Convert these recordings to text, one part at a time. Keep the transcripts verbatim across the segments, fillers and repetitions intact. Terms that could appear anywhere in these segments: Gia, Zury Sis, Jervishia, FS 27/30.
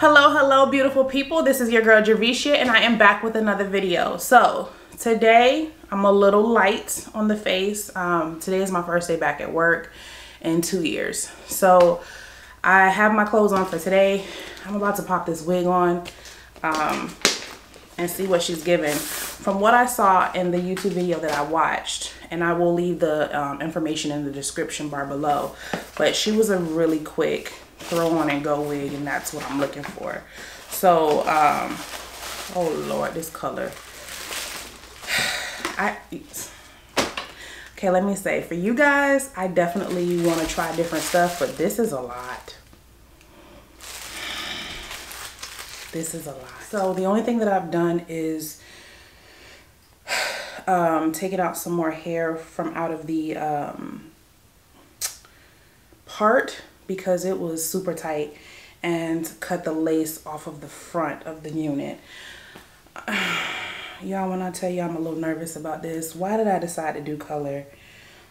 Hello, hello, beautiful people. This is your girl Jervishia, and I am back with another video. So today I'm a little light on the face. Um, today is my first day back at work in two years. So I have my clothes on for today. I'm about to pop this wig on um, and see what she's giving. From what I saw in the YouTube video that I watched, and I will leave the um, information in the description bar below, but she was a really quick throw on and go wig, and that's what I'm looking for. So um oh Lord, this color. I okay let me say, for you guys, I definitely want to try different stuff, but this is a lot. This is a lot. So the only thing that I've done is um taking out some more hair from out of the um part because it was super tight, and cut the lace off of the front of the unit. Y'all, when I tell you I'm a little nervous about this, why did I decide to do color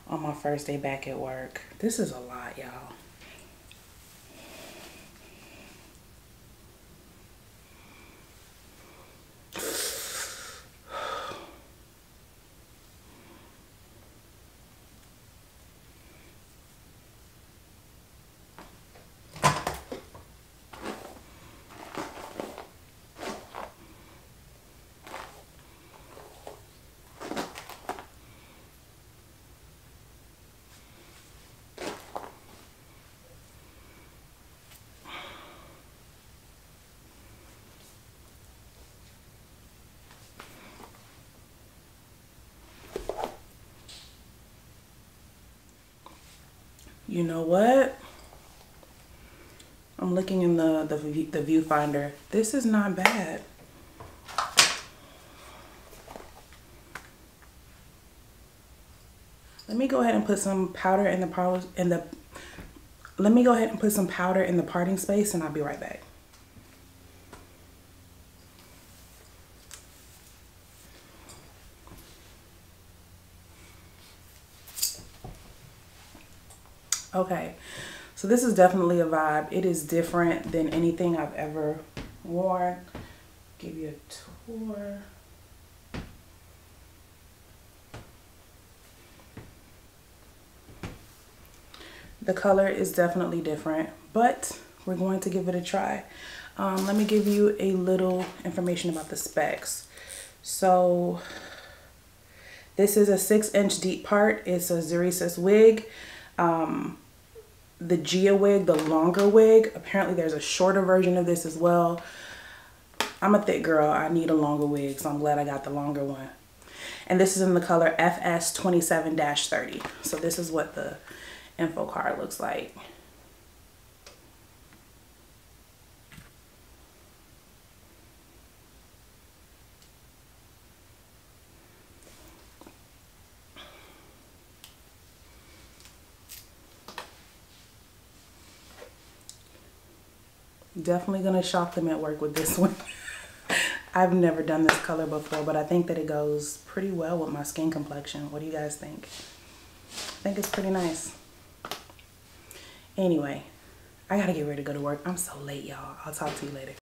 on my first day back at work? This is a lot, y'all. You know what? I'm looking in the, the, the viewfinder. This is not bad. Let me go ahead and put some powder in the powder in the let me go ahead and put some powder in the parting space, and I'll be right back. Okay, so this is definitely a vibe. It is different than anything I've ever worn. Give you a tour. The color is definitely different, but we're going to give it a try. Um, let me give you a little information about the specs. So this is a six inch deep part. It's a Zury Sis wig. Um, the Gia wig, the longer wig. Apparently there's a shorter version of this as well. I'm a thick girl. I need a longer wig, so I'm glad I got the longer one. And this is in the color F S twenty-seven thirty. So this is what the info card looks like. Definitely gonna shock them at work with this one. I've never done this color before, but I think that it goes pretty well with my skin complexion. What do you guys think? I think it's pretty nice. Anyway, I gotta get ready to go to work. I'm so late, y'all. I'll talk to you later.